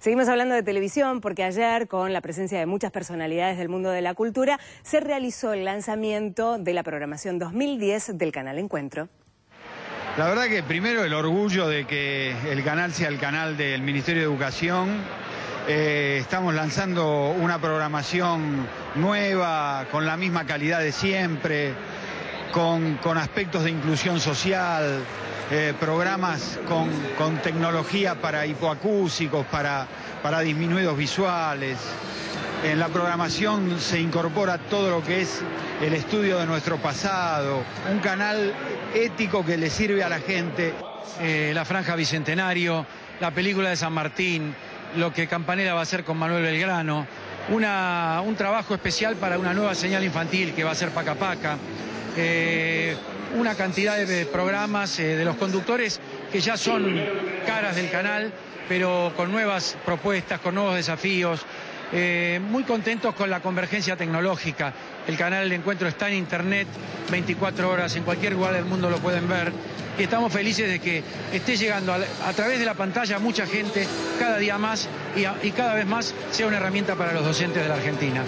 Seguimos hablando de televisión porque ayer, con la presencia de muchas personalidades del mundo de la cultura, se realizó el lanzamiento de la programación 2010 del Canal Encuentro. La verdad que primero el orgullo de que el canal sea el canal del Ministerio de Educación. Estamos lanzando una programación nueva, con la misma calidad de siempre, con aspectos de inclusión social, programas con tecnología para hipoacúsicos, para disminuidos visuales. En la programación se incorpora todo lo que es el estudio de nuestro pasado, un canal ético que le sirve a la gente. La Franja Bicentenario, la película de San Martín, lo que Campanella va a hacer con Manuel Belgrano, un trabajo especial para una nueva señal infantil que va a ser Paca Paca, una cantidad de programas de los conductores que ya son caras del canal, pero con nuevas propuestas, con nuevos desafíos, muy contentos con la convergencia tecnológica. El canal de Encuentro está en internet 24 horas, en cualquier lugar del mundo lo pueden ver. Y estamos felices de que esté llegando a través de la pantalla mucha gente cada día más y cada vez más sea una herramienta para los docentes de la Argentina.